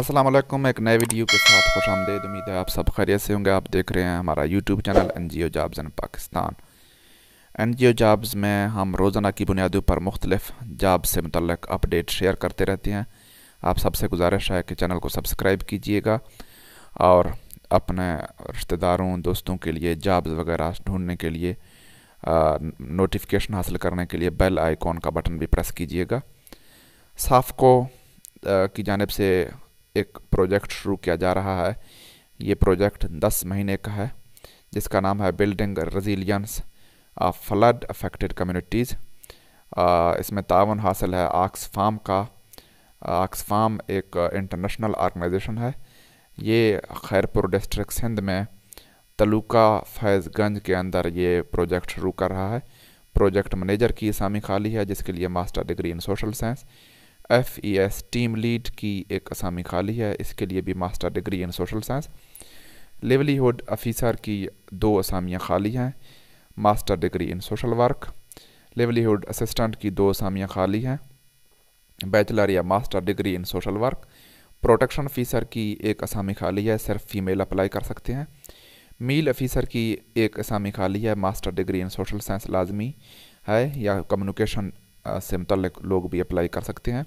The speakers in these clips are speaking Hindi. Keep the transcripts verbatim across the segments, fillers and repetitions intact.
अस्सलाम वालेकुम, एक नए वीडियो के साथ खुश आमदेद। उम्मीद है आप सब खैरियत से होंगे। आप देख रहे हैं हमारा YouTube channel N G O jobs in Pakistan. N G O jobs में हम रोज़ाना की बुनियादों पर मुख्तलिफ जॉब से मुतल्लिक अपडेट शेयर करते रहते हैं। आप सबसे गुजारिश है कि चैनल को सब्सक्राइब कीजिएगा और अपने रिश्तेदारों दोस्तों के लिए जॉब्स वगैरह ढूँढने के लिए नोटिफिकेशन हासिल करने के लिए बेल आइकॉन का बटन भी प्रेस कीजिएगा। साफको की जानिब से एक प्रोजेक्ट शुरू किया जा रहा है। ये प्रोजेक्ट दस महीने का है जिसका नाम है building resilience flood affected communities. इसमें तावन हासिल है ऑक्सफाम का। ऑक्सफाम एक इंटरनेशनल ऑर्गेनाइजेशन है। ये खैरपुर डिस्ट्रिक्ट सिंध में तलुका फैज़गंज के अंदर ये प्रोजेक्ट शुरू कर रहा है। प्रोजेक्ट मैनेजर की असामी खाली है जिसके लिए master degree in social science. F E S team lead की एक असामी खाली है, इसके लिए भी master degree in social science. Livelihood officer की दो असामियाँ खाली हैं, master degree in social work. Livelihood assistant की दो असामियाँ खाली हैं, बैचलर या master degree in social work. Protection officer की एक असामी खाली है, सिर्फ फीमेल अप्लाई कर सकते हैं। मील अफिसर की एक असामी खाली है, master degree in social science लाजमी है या कम्युनिकेशन से मुतल्लिक लोग भी अप्लाई कर सकते हैं।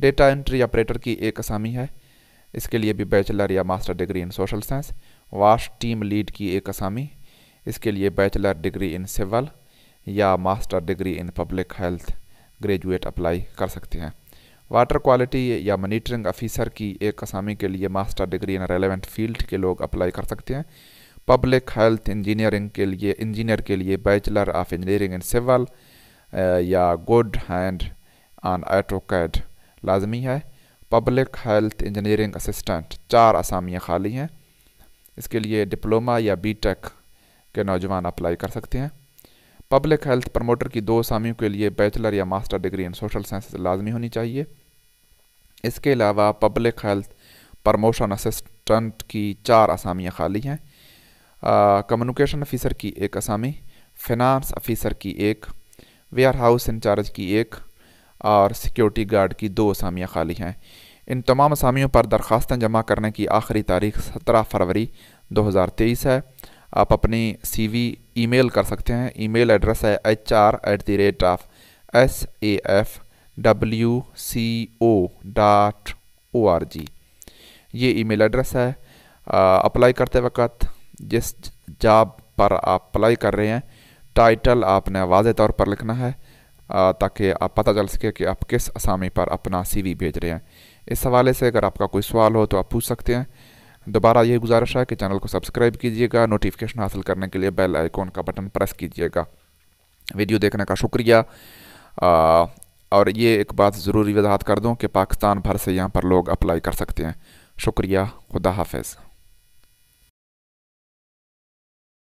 डेटा एंट्री ऑपरेटर की एक असामी है, इसके लिए भी बैचलर या master degree in social science. वाश टीम लीड की एक असामी, इसके लिए बैचलर डिग्री इन सिविल या master degree in public health graduate apply कर सकते हैं। वाटर क्वालिटी या मॉनिटरिंग ऑफिसर की एक असामी के लिए master degree in relevant field के लोग अप्लाई कर सकते हैं। पब्लिक हेल्थ इंजीनियरिंग के लिए इंजीनियर के लिए bachelor of engineering in civil या गुड हैंड ऑन ऑटोकैड लाजमी है। पब्लिक हेल्थ इंजीनियरिंग असिस्टेंट, चार असामियाँ खाली हैं, इसके लिए डिप्लोमा या बीटेक के नौजवान अप्लाई कर सकते हैं। पब्लिक हेल्थ प्रमोटर की दो असामियों के लिए बैचलर या master degree in social science लाजमी होनी चाहिए। इसके अलावा पब्लिक हेल्थ प्रमोशन असिस्टेंट की चार असामियाँ खाली हैं। कम्युनिकेशन ऑफिसर की एक असामी, फिनांस ऑफिसर की एक, वेयर हाउस इंचार्ज की एक और सिक्योरिटी गार्ड की दो असामियाँ खाली हैं। इन तमाम असामियों पर दरख्वास्तें जमा करने की आखिरी तारीख सत्रह फरवरी दो हज़ार तेईस है। आप अपनी सीवी ईमेल कर सकते हैं। ईमेल एड्रेस है H R at the rate of S A F W C O dot O R G. ये ईमेल एड्रेस है। अप्लाई करते वक्त जिस जॉब पर आप अप्लाई कर रहे हैं टाइटल आपने वाज़े तौर पर लिखना है ताकि आप पता चल सके कि आप किस असामी पर अपना सीवी भेज रहे हैं। इस हवाले से अगर आपका कोई सवाल हो तो आप पूछ सकते हैं। दोबारा यही गुजारिश है कि चैनल को सब्सक्राइब कीजिएगा। नोटिफिकेशन हासिल करने के लिए बेल आइकॉन का बटन प्रेस कीजिएगा। वीडियो देखने का शुक्रिया। आ, और ये एक बात ज़रूरी वजाहत कर दूँ कि पाकिस्तान भर से यहाँ पर लोग अप्लाई कर सकते हैं। शुक्रिया। खुदा हाफिज़।